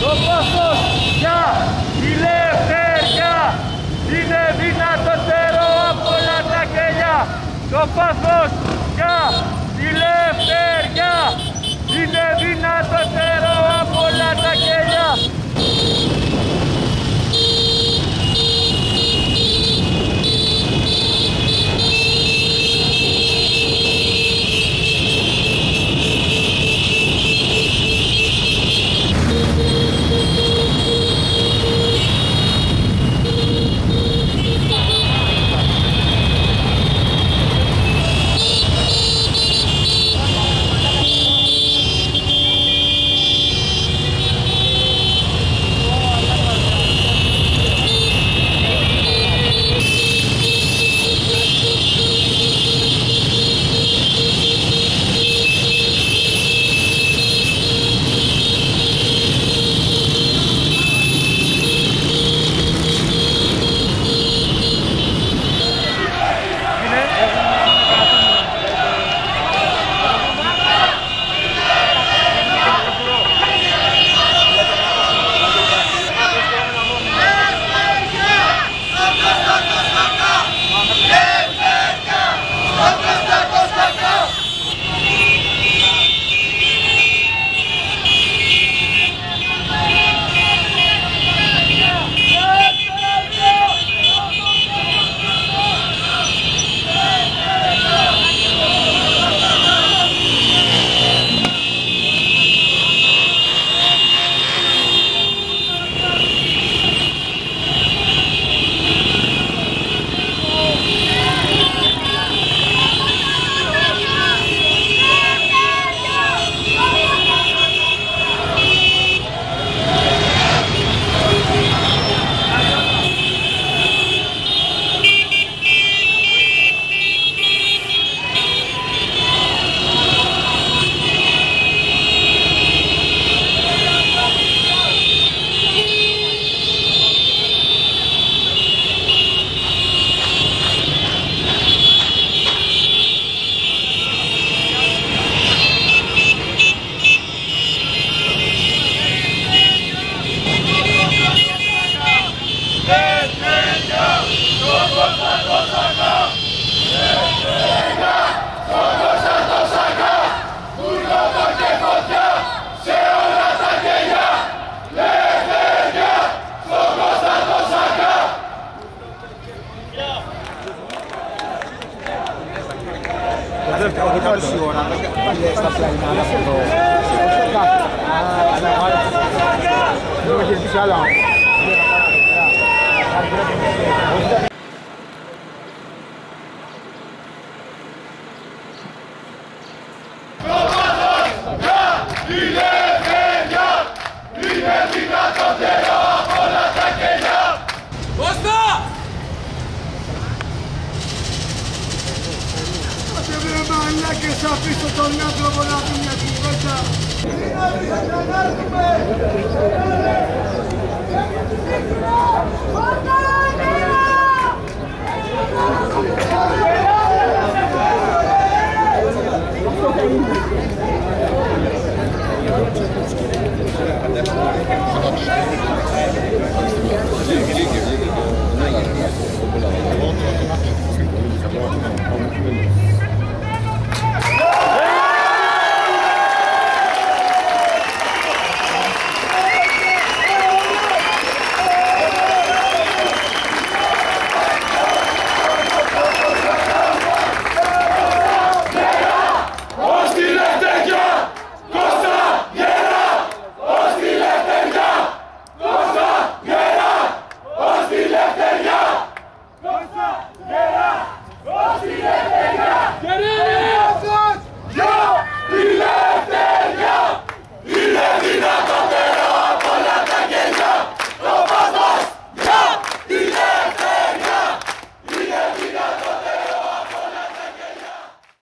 Το πάθος για ελευθερία είναι δυνατότερο από όλα τα κελιά. Το πάθος για ελευθερία είναι δυνατότερο από όλα τα κελιά. That's